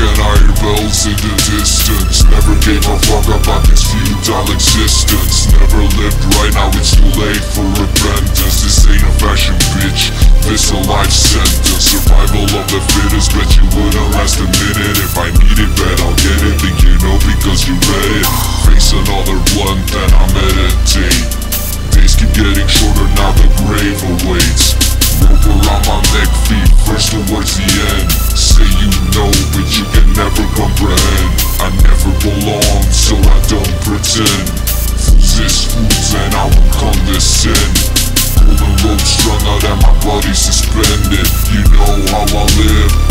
and higher bells in the distance. Never gave a fuck about this futile existence. Never lived right, now it's too late for repentance. This ain't a fashion, bitch, this a life sentence. Survival of the fittest, bet you wouldn't last a minute. If I need it, bet I'll get it. Think you know because you read it. Face another blunt and I meditate. Days keep getting shorter, now the grave awaits. Rope around my neck, feet first towards the end. Say you know, but you can never comprehend. I never belong, so I don't pretend. Fools is fools and I won't condescend. Golden rope strung out and my body suspended. You know how I live.